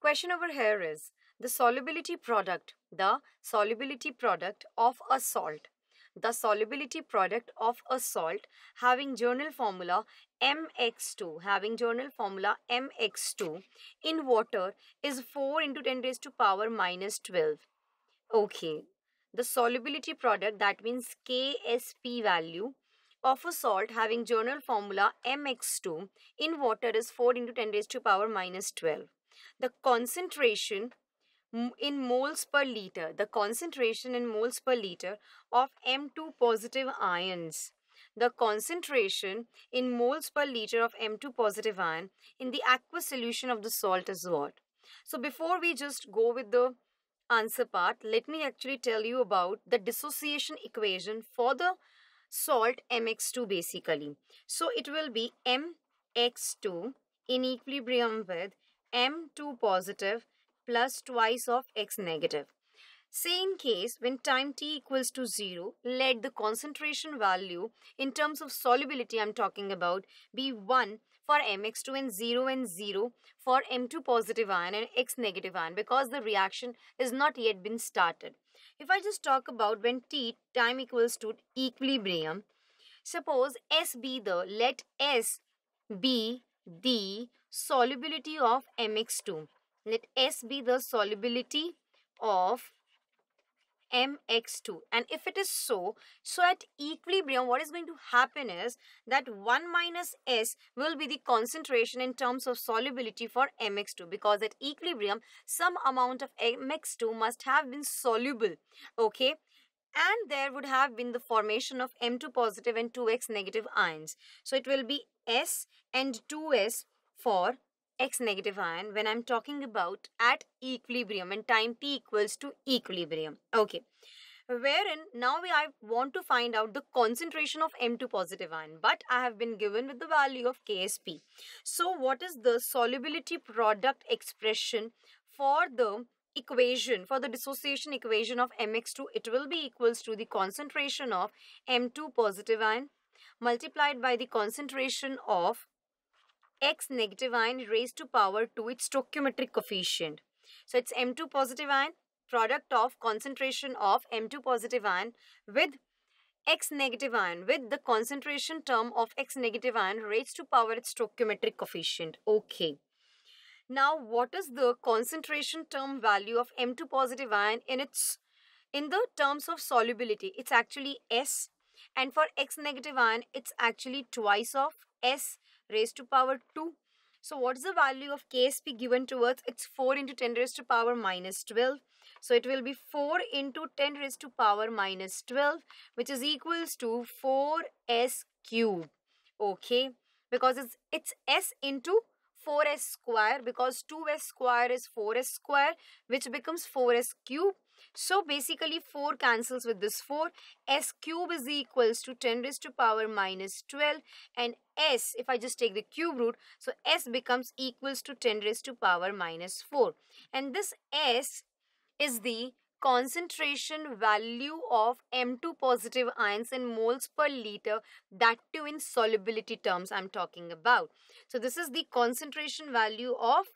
Question over here is the solubility product of a salt. The solubility product of a salt having journal formula MX2, in water is 4 into 10 raised to power minus 12. Okay. The solubility product, that means KSP value of a salt having journal formula MX2 in water is 4 into 10 raised to power minus 12. The concentration in moles per liter, of M2 positive ions. The concentration in moles per liter of M2 positive ion in the aqueous solution of the salt is what? So before we just go with the answer part, let me actually tell you about the dissociation equation for the salt MX2 basically. So it will be MX2 in equilibrium with M2 positive plus twice of X negative. Same case, when time t equals to 0, let the concentration value in terms of solubility I'm talking about be 1 for MX2 and 0 for M2 positive ion and X negative ion, because the reaction is not yet been started. If I just talk about when time equals to equilibrium, suppose S be the, let S be the solubility of MX2. Let S be the solubility of MX2, and if it is so at equilibrium what is going to happen is that 1 minus S will be the concentration in terms of solubility for MX2, because at equilibrium some amount of MX2 must have been soluble, okay, and there would have been the formation of M2 positive and 2X negative ions. So it will be S and 2S for X negative ion when I'm talking about at equilibrium and time t equals to equilibrium. Okay, wherein now I want to find out the concentration of M2 positive ion, but I have been given with the value of KSP. So what is the solubility product expression for the equation, for the dissociation equation of MX2? It will be equals to the concentration of M2 positive ion multiplied by the concentration of X negative ion raised to power 2, its stoichiometric coefficient. So it's M2 positive ion product of concentration of M2 positive ion with X negative ion, with the concentration term of X negative ion raised to power its stoichiometric coefficient. Okay. Now what is the concentration term value of M2 positive ion in the terms of solubility? It's actually S, and for X negative ion it's actually twice of S raised to power 2. So what is the value of KSP given to us? It's 4 into 10 raised to power minus 12. So it will be 4 into 10 raised to power minus 12, which is equals to 4S cube. Okay, because it's S into 4S square, because 2S square is 4S square, which becomes 4S cube. So basically 4 cancels with this 4. S cube is equals to 10 raised to power minus 12, and S, if I just take the cube root, so S becomes equals to 10 raised to power minus 4. And this S is the concentration value of M2 positive ions in moles per liter, that too in solubility terms I'm talking about. So this is the concentration value of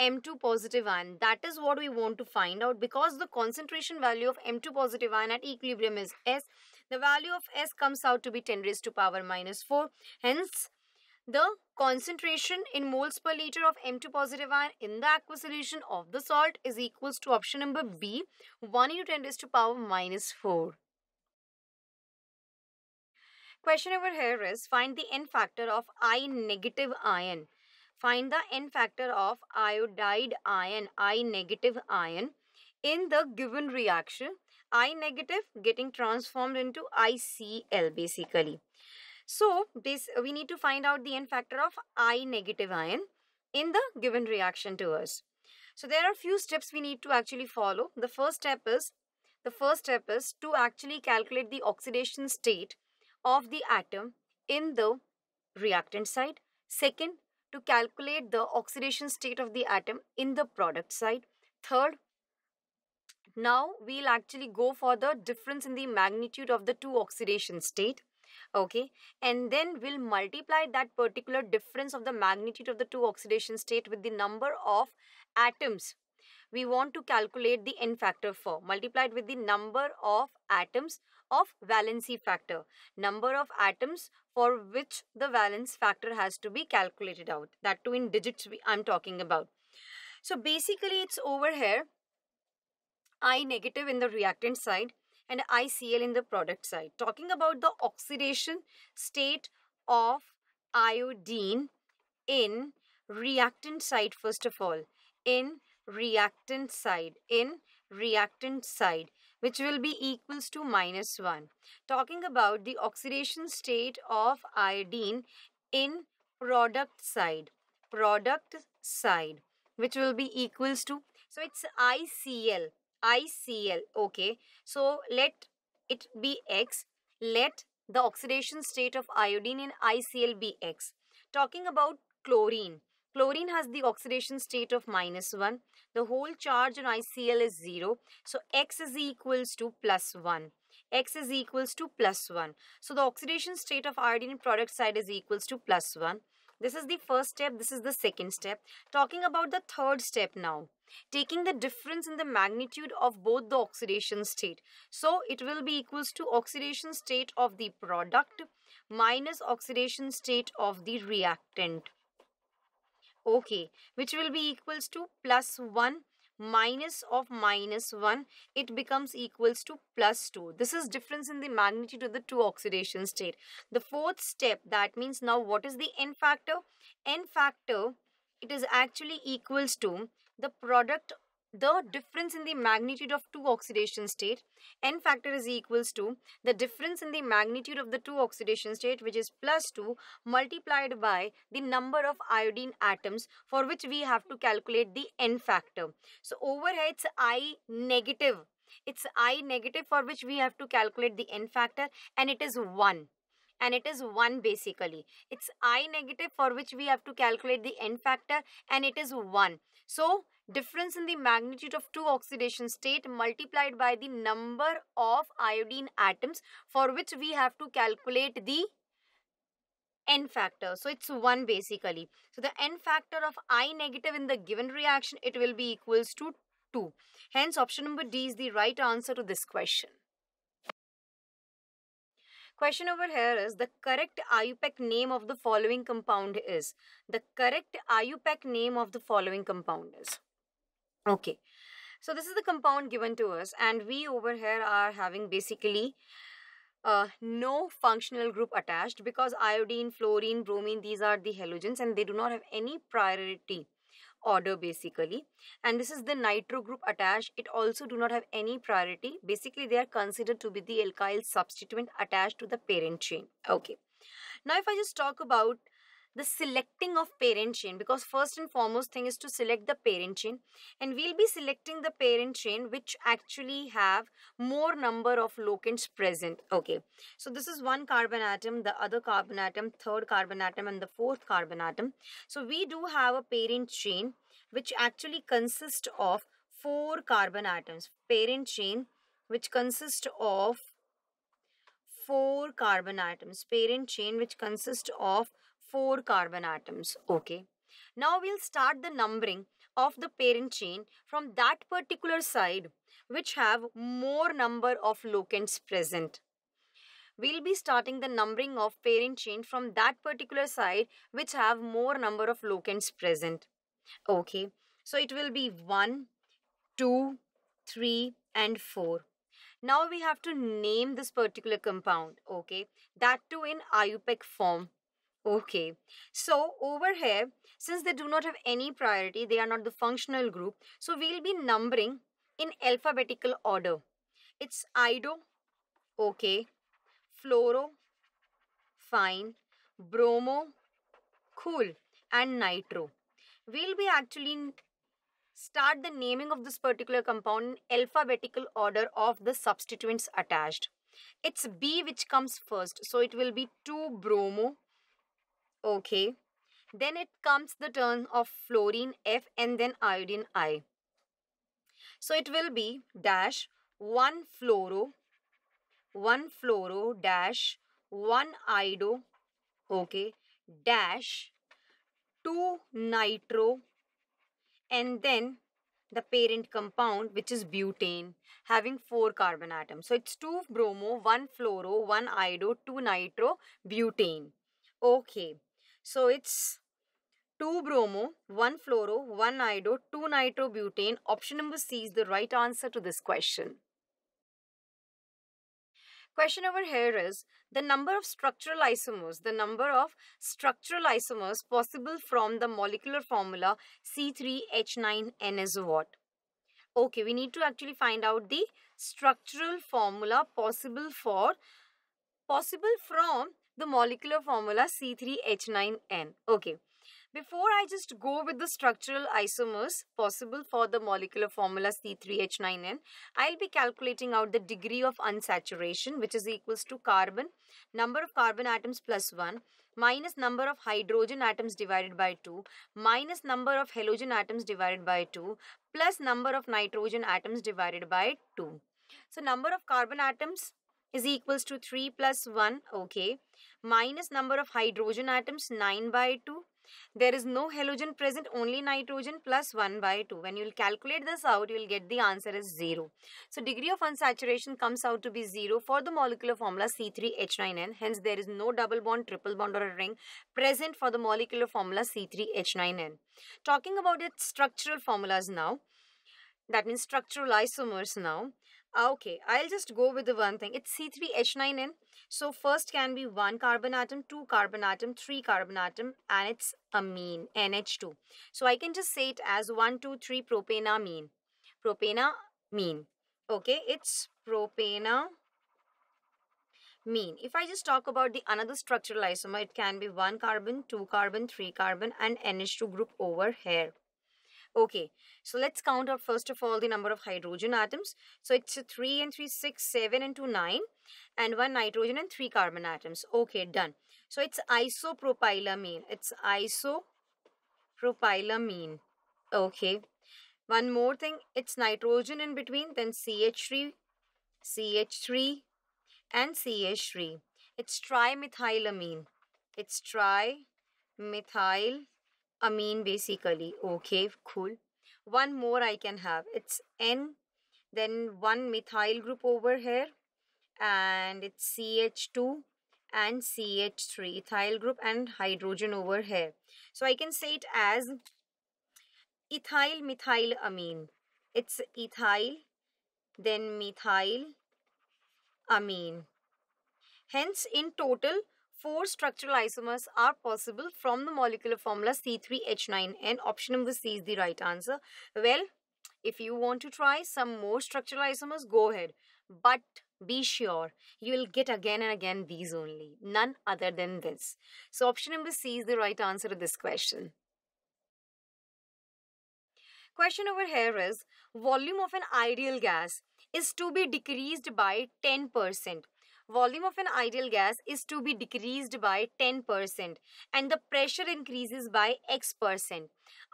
M2 positive ion. That is what we want to find out, because the concentration value of M2 positive ion at equilibrium is S. The value of S comes out to be 10 raised to power minus 4. Hence, the concentration in moles per liter of M2 positive ion in the aqueous solution of the salt is equals to option number B, 1 into 10 raised to power minus 4. Question over here is find the N factor of I negative ion. Find the N factor of iodide ion, I negative ion, in the given reaction. I negative getting transformed into ICl basically. So this we need to find out the N factor of I negative ion in the given reaction to us. So there are few steps we need to actually follow. The first step is to actually calculate the oxidation state of the atom in the reactant side. Second, to calculate the oxidation state of the atom in the product side. Third, now we'll actually go for the difference in the magnitude of the two oxidation state. okay, and then we'll multiply that particular difference of the magnitude of the two oxidation state with the number of atoms we want to calculate the n factor for, multiplied with the number of atoms of valency factor, number of atoms for which the valence factor has to be calculated out, that too in digits I'm talking about. So basically it's over here, I negative in the reactant side and ICl in the product side. Talking about the oxidation state of iodine in reactant side first of all, in reactant side, which will be equals to -1. Talking about the oxidation state of iodine in product side, which will be equals to, so it's ICl, okay, so let it be X, let the oxidation state of iodine in ICl be X. Talking about chlorine, chlorine has the oxidation state of -1. The whole charge on ICl is 0. So, X is equals to +1. X is equals to +1. So, the oxidation state of iodine product side is equals to +1. This is the first step. This is the second step. Talking about the third step now. Taking the difference in the magnitude of both the oxidation state. So, it will be equals to oxidation state of the product minus oxidation state of the reactant. Okay, which will be equals to +1 minus of -1. It becomes equals to +2. This is difference in the magnitude of the two oxidation state. The fourth step, that means now what is the N factor? N factor, it is actually equals to the product, the difference in the magnitude of two oxidation state. N factor is equals to the difference in the magnitude of the two oxidation state, which is +2 multiplied by the number of iodine atoms for which we have to calculate the N factor. So over here it's I negative. It's I negative for which we have to calculate the N factor, and it is 1. And it is 1 basically. It's I negative for which we have to calculate the N factor, and it is 1. So, difference in the magnitude of two oxidation state multiplied by the number of iodine atoms for which we have to calculate the N factor. So, it's 1 basically. So, the N factor of I negative in the given reaction, it will be equals to 2. Hence, option number D is the right answer to this question. Question over here is, the correct IUPAC name of the following compound is. The correct IUPAC name of the following compound is. Okay. So, this is the compound given to us, and we over here are having basically no functional group attached, because iodine, fluorine, bromine, these are the halogens and they do not have any priority order basically, and this is the nitro group attached. It also do not have any priority. Basically, they are considered to be the alkyl substituent attached to the parent chain. Okay. Now, if I just talk about the selecting of parent chain, because first and foremost thing is to select the parent chain, and we'll be selecting the parent chain which actually have more number of locants present. Okay, so this is one carbon atom, the other carbon atom, third carbon atom and the fourth carbon atom. So we do have a parent chain which actually consists of 4 carbon atoms. Parent chain which consists of 4 carbon atoms. Parent chain which consists of 4 carbon atoms. Okay. Now we'll start the numbering of the parent chain from that particular side which have more number of locants present. We'll be starting the numbering of parent chain from that particular side which have more number of locants present. Okay. So it will be 1, 2, 3 and 4. Now we have to name this particular compound. Okay. That too in IUPAC form. Okay, so over here, since they do not have any priority, they are not the functional group. So we'll be numbering in alphabetical order. It's ido, okay, fluoro, fine, bromo, cool, and nitro. We'll be actually start the naming of this particular compound in alphabetical order of the substituents attached. It's B which comes first, so it will be 2-bromo. Okay, then it comes the turn of fluorine F and then iodine I. So it will be dash 1 fluoro dash 1 iodo, okay, dash 2 nitro, and then the parent compound, which is butane, having 4 carbon atoms. So it's 2 bromo, 1 fluoro, 1 iodo, 2 nitro, butane. Okay, so it's 2 bromo, 1 fluoro, 1 iodo, 2 nitro butane. Option number C is the right answer to this question. Question over here is the number of structural isomers, possible from the molecular formula C3H9N is what? Okay, we need to actually find out the structural formula possible from the molecular formula C3H9N. Okay, before I just go with the structural isomers possible for the molecular formula C3H9N, I'll be calculating out the degree of unsaturation, which is equals to carbon, number of carbon atoms plus 1, minus number of hydrogen atoms divided by 2, minus number of halogen atoms divided by 2, plus number of nitrogen atoms divided by 2. So, number of carbon atoms is equals to 3 plus 1, okay, minus number of hydrogen atoms 9 by 2. There is no halogen present, only nitrogen, plus 1 by 2. When you will calculate this out, you will get the answer is 0. So, degree of unsaturation comes out to be 0 for the molecular formula C3H9N. Hence, there is no double bond, triple bond or a ring present for the molecular formula C3H9N. Talking about its structural formulas now, that means structural isomers now. Okay, I'll just go with the one thing. It's C3H9N. So, first can be 1 carbon atom, 2 carbon atom, 3 carbon atom, and it's amine, NH2. So, I can just say it as 1, 2, 3 propanamine. Propanamine. Okay, it's propanamine. If I just talk about the another structural isomer, it can be 1 carbon, 2 carbon, 3 carbon, and NH2 group over here. Okay, so let's count out first of all the number of hydrogen atoms. So it's 3 and 3, 6, 7 and 2, 9 and 1 nitrogen and 3 carbon atoms. Okay, done. So it's isopropylamine. It's isopropylamine. Okay, one more thing. It's nitrogen in between, then CH3, CH3 and CH3. It's trimethylamine. It's trimethylamine. Amine basically. Okay, cool. One more I can have. It's N, then 1 methyl group over here, and it's CH2 and CH3 ethyl group and hydrogen over here. So I can say it as ethyl methyl amine. It's ethyl, then methyl amine. Hence, in total, 4 structural isomers are possible from the molecular formula C3H9N. Option number C is the right answer. Well, if you want to try some more structural isomers, go ahead. But be sure, you will get again and again these only. None other than this. So, option number C is the right answer to this question. Question over here is, volume of an ideal gas is to be decreased by 10%. Volume of an ideal gas is to be decreased by 10% and the pressure increases by X%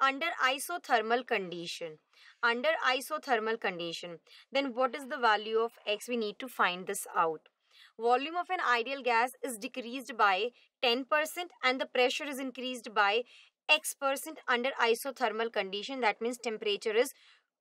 under isothermal condition. Under isothermal condition, then what is the value of X? We need to find this out. Volume of an ideal gas is decreased by 10% and the pressure is increased by X% under isothermal condition. That means temperature is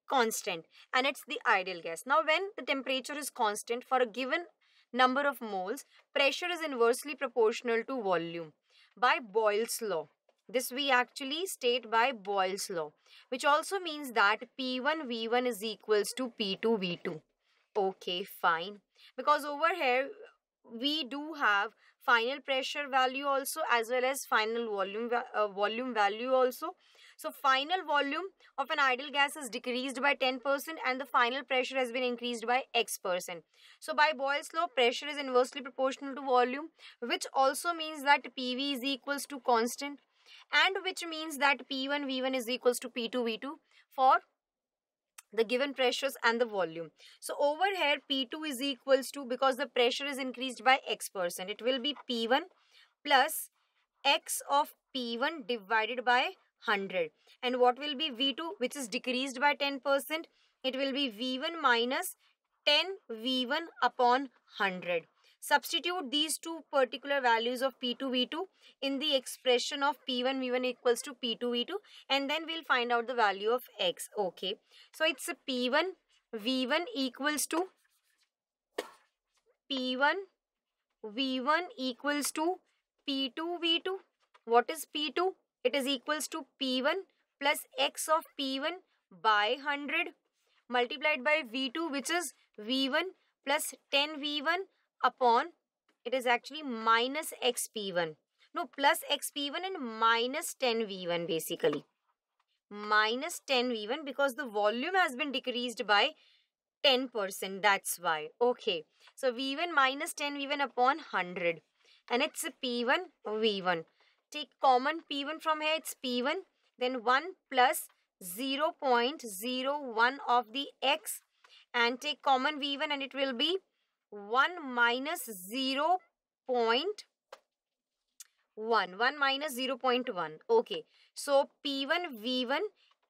constant and it's the ideal gas. Now, when the temperature is constant for a given number of moles, pressure is inversely proportional to volume by Boyle's law. This we actually state by Boyle's law, which also means that P1 V1 is equals to P2 V2. Okay, fine. Because over here, we do have final pressure value also as well as final volume value also. So, final volume of an ideal gas is decreased by 10% and the final pressure has been increased by X%. So, by Boyle's law, pressure is inversely proportional to volume, which also means that PV is equals to constant and which means that P1 V1 is equals to P2 V2 for the given pressures and the volume. So, over here P2 is equals to, because the pressure is increased by X%, it will be P1 plus X of P1 divided by 100. And what will be V2, which is decreased by 10%? It will be V1 minus 10 V1 upon 100. Substitute these two particular values of P2, V2 in the expression of P1, V1 equals to P2, V2, and then we'll find out the value of X. Okay. So it's a P1, V1 equals to P1, V1 equals to P2, V2. What is P2? It is equals to P1 plus X of P1 by 100 multiplied by V2, which is V1 plus 10 V1 upon, it is actually minus XP1. No, plus XP1 and minus 10 V1 basically. Minus 10 V1 because the volume has been decreased by 10%. That's why. Okay. So V1 minus 10 V1 upon 100. And it's a P1, V1. Take common P1 from here. It's P1. Then 1 plus 0.01 of the X. And take common V1 and it will be 1 minus 0.1. 1 minus 0.1. Okay. So P1, V1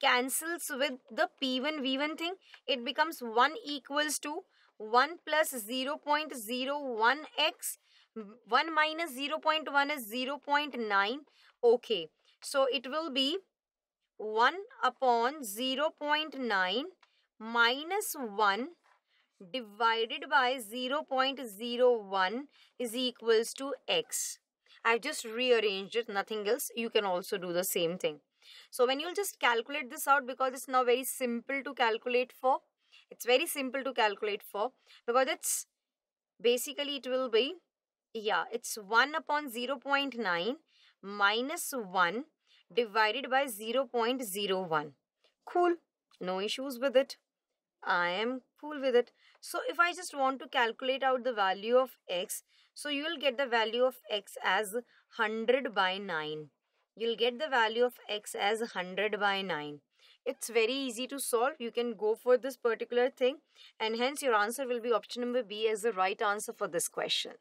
cancels with the P1, V1 thing. It becomes 1 equals to 1 plus 0.01x. 1 minus 0.1 is 0.9. Okay. So it will be 1 upon 0.9 minus 1 divided by 0.01 is equals to X. I've just rearranged it, nothing else. You can also do the same thing. So when you'll just calculate this out, because it's now very simple to calculate for. It's very simple to calculate for, because it's basically it will be, yeah, it's 1 upon 0.9 minus 1 divided by 0.01. Cool. No issues with it. I am cool with it. So if I just want to calculate out the value of X, so you will get the value of X as 100 by 9. You'll get the value of X as 100 by 9. It's very easy to solve. You can go for this particular thing, and hence your answer will be option number B as the right answer for this question.